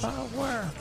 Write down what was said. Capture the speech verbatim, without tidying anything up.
Power.